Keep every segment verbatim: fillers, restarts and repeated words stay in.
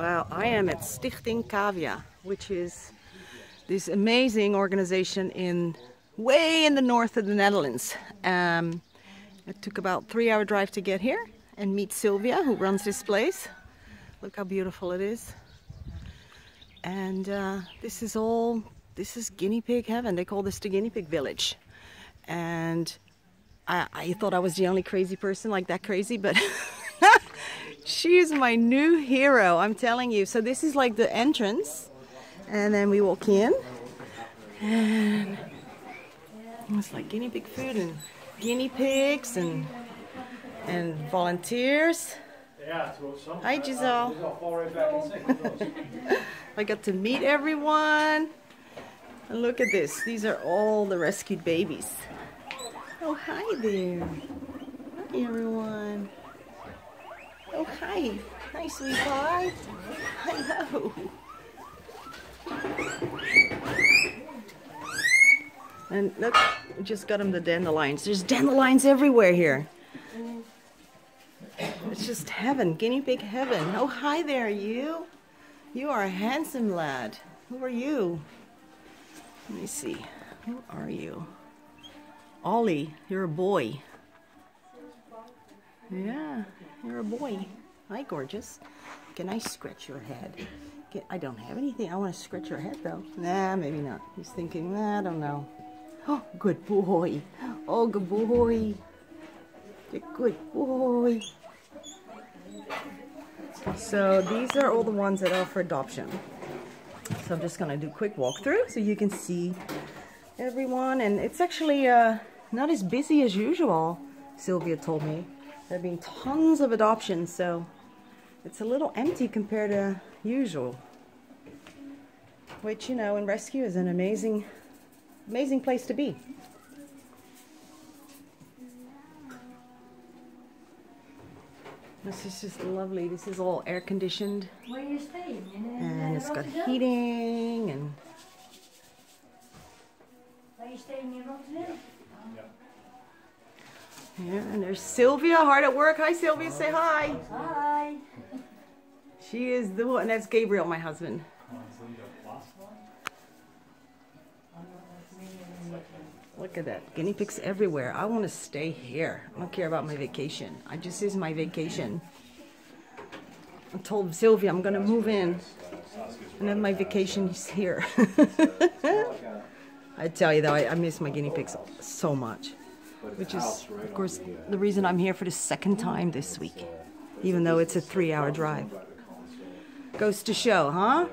Wow, I am at Stichting Cavia, which is this amazing organization in way in the north of the Netherlands. Um, it took about three hour drive to get here and meet Sylvia, who runs this place. Look how beautiful it is. And uh, this is all, this is guinea pig heaven. They call this the guinea pig village. And I, I thought I was the only crazy person like that crazy, but she is my new hero, I'm telling you. So this is like the entrance. And then we walk in. And it's like guinea pig food and guinea pigs and, and volunteers. Hi Giselle. I got to meet everyone. And look at this. These are all the rescued babies. Oh, hi there. Hi everyone. Oh, hi. Hi, sweetheart. Hello. And look, we just got them the dandelions. There's dandelions everywhere here. It's just heaven, guinea pig heaven. Oh, hi there, you. You are a handsome lad. Who are you? Let me see. Who are you? Ollie, you're a boy. Yeah, you're a boy. Hi, gorgeous. Can I scratch your head? Can, I don't have anything. I want to scratch your head, though. Nah, maybe not. He's thinking, nah, I don't know. Oh, good boy. Oh, good boy. You're good boy. So these are all the ones that are for adoption. So I'm just going to do a quick walkthrough so you can see everyone. And it's actually uh, not as busy as usual, Sylvia told me. There have been tons of adoptions, so it's a little empty compared to usual. Which, you know, in rescue is an amazing, amazing place to be. This is just lovely. This is all air conditioned. Where are you staying? And it's got heating and. Are you staying in Rotterdam? Yeah. Yeah, and there's Sylvia hard at work. Hi, Sylvia. Say hi. Hi. She is the one. And that's Gabriel, my husband. Look at that, guinea pigs everywhere. I want to stay here. I don't care about my vacation. I just, this is my vacation. I told Sylvia I'm going to move in and then my vacation is here. I tell you though, I, I miss my guinea pigs so much. Which is, of course, the reason I'm here for the second time this week. Even though it's a three hour drive. Goes to show, huh?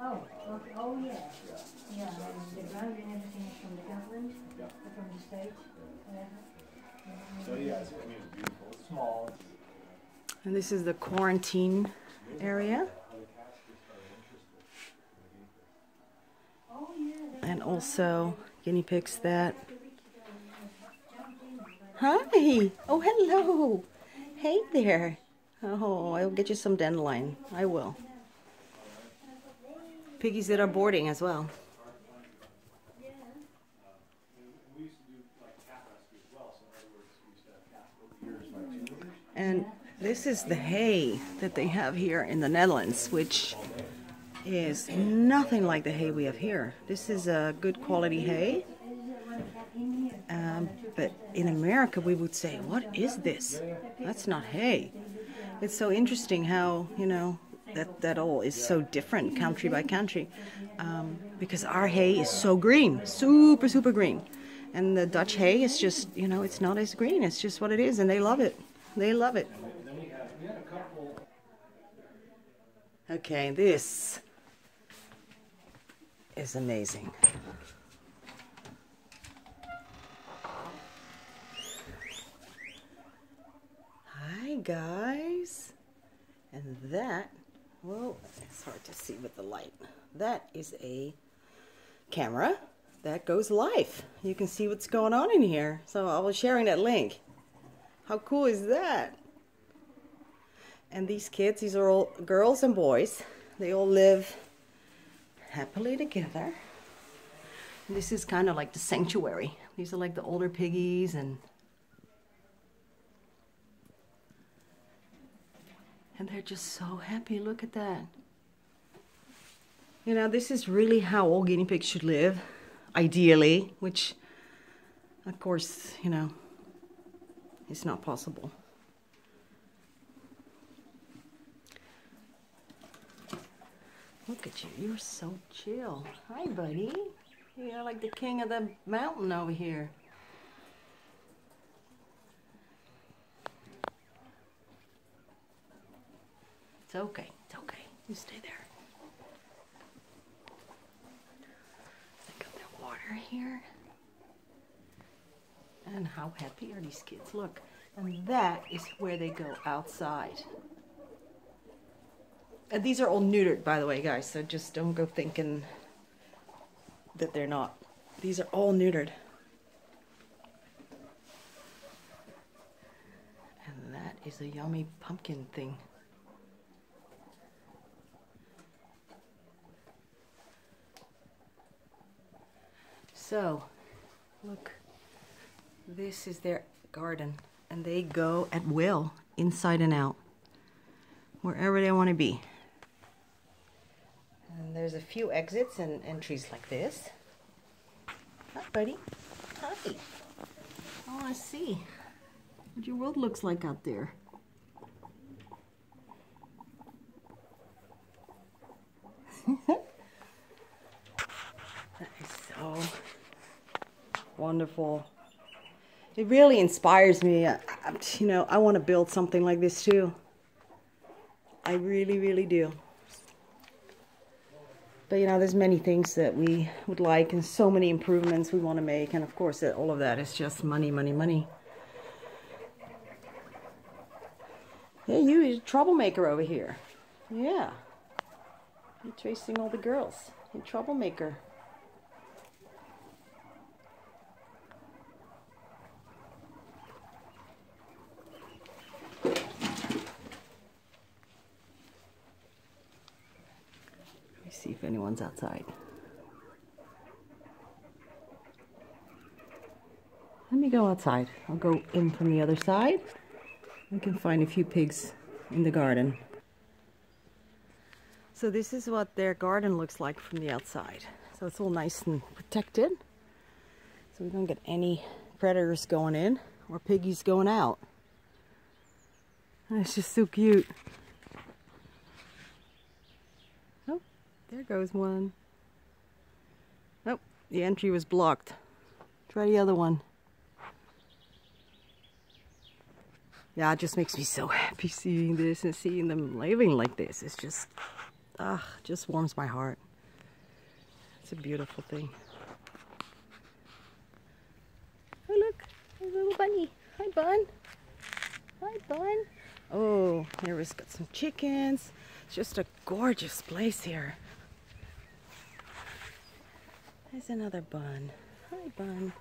Oh, okay. Oh yeah. Yeah, yeah, the ground and everything is from the government, yeah. From the state. Yeah. Yeah. So yeah, it's, I mean, it's beautiful. It's small. And this is the quarantine area. Oh, yeah, and also guinea pigs that. Hi. Oh, hello. Hey there. Oh, I'll get you some dandelion. I will. Piggies that are boarding as well. Yeah. And this is the hay that they have here in the Netherlands, which is nothing like the hay we have here. This is a good quality hay. Um, but in America we would say, what is this? That's not hay. It's so interesting how, you know, That, that all is so different country by country, um, because our hay is so green, super, super green. And the Dutch hay is just, you know, it's not as green. It's just what it is, and they love it. They love it. Okay, this is amazing. Hi, guys. And that... Well, it's hard to see with the light. That is a camera that goes live. You can see what's going on in here. So I was sharing that link. How cool is that? And these kids, these are all girls and boys. They all live happily together. This is kind of like the sanctuary. These are like the older piggies and... And they're just so happy, look at that. You know, this is really how all guinea pigs should live, ideally, which, of course, you know, is not possible. Look at you, you're so chill. Hi, buddy. You're like the king of the mountain over here. It's okay, it's okay. You stay there. Look at the water here. And how happy are these kids? Look, and that is where they go outside. And these are all neutered, by the way, guys, so just don't go thinking that they're not. These are all neutered. And that is a yummy pumpkin thing. So, look, this is their garden, and they go at will, inside and out, wherever they want to be. And there's a few exits and entries like this. Hi, buddy. Hi. I want to see what your world looks like out there. That is so wonderful. It really inspires me. I, I, you know, I want to build something like this too. I really, really do. But you know, there's many things that we would like and so many improvements we want to make, and of course all of that is just money, money, money. Yeah, you, you're a troublemaker over here. Yeah. You're chasing all the girls. You're a troublemaker. See if anyone's outside. Let me go outside. I'll go in from the other side. We can find a few pigs in the garden. So this is what their garden looks like from the outside. So it's all nice and protected. So we don't get any predators going in or piggies going out. And it's just so cute. There goes one. Nope, the entry was blocked. Try the other one. Yeah, it just makes me so happy seeing this and seeing them living like this. It's just, ah, just warms my heart. It's a beautiful thing. Oh, look, there's a little bunny. Hi, Bun. Hi, Bun. Oh, here we've got some chickens. It's just a gorgeous place here. There's another Bun. Hi, Bun.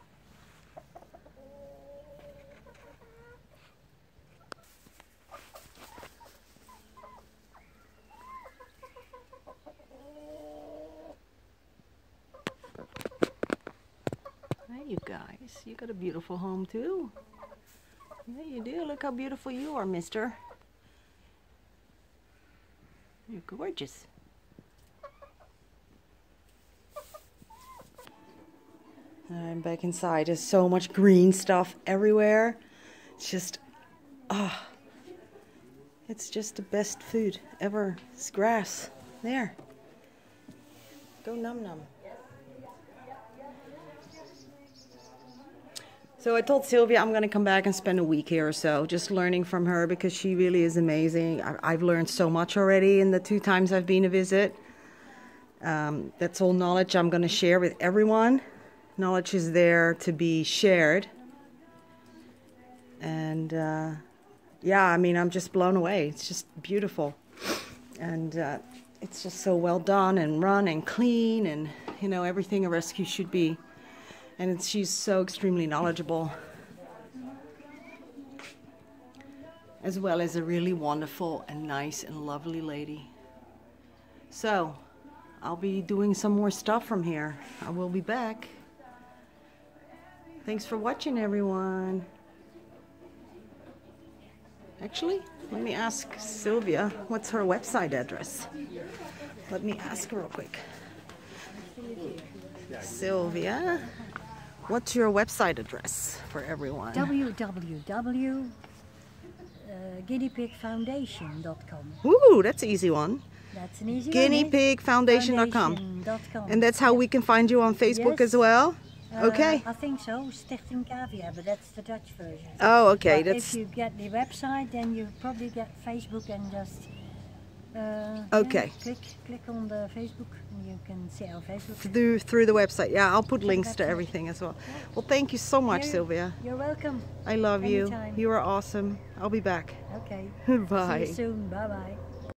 Hey, you guys. You got a beautiful home, too. Yeah, you do. Look how beautiful you are, mister. You're gorgeous. I'm back inside. There's so much green stuff everywhere. It's just, ah, oh, it's just the best food ever. It's grass. There. Go num num. So I told Sylvia I'm going to come back and spend a week here or so, just learning from her because she really is amazing. I've learned so much already in the two times I've been to visit. Um, that's all knowledge I'm going to share with everyone. Knowledge is there to be shared. And uh, yeah, I mean, I'm just blown away. It's just beautiful. And uh, it's just so well done and run and clean and, you know, everything a rescue should be. And it's, she's so extremely knowledgeable, as well as a really wonderful and nice and lovely lady. So I'll be doing some more stuff from here. I will be back. Thanks for watching, everyone. Actually, let me ask Sylvia what's her website address. Let me ask real quick. Sylvia, what's your website address for everyone? w w w dot guinea pig foundation dot com. Ooh, that's an easy one. That's an easy guinea pig foundation dot com. And that's how we can find you on Facebook, yes, as well? Uh, okay. I think so, Stichting Cavia, but that's the Dutch version. Oh, okay. But that's... if you get the website, then you probably get Facebook and just... Uh, okay. Yeah, click, click on the Facebook and you can see our Facebook. Through, through the website, yeah. I'll put links to everything as well. Well, thank you so much, you're, Sylvia. You're welcome. I love Anytime. you. You are awesome. I'll be back. Okay. Bye. See you soon. Bye-bye.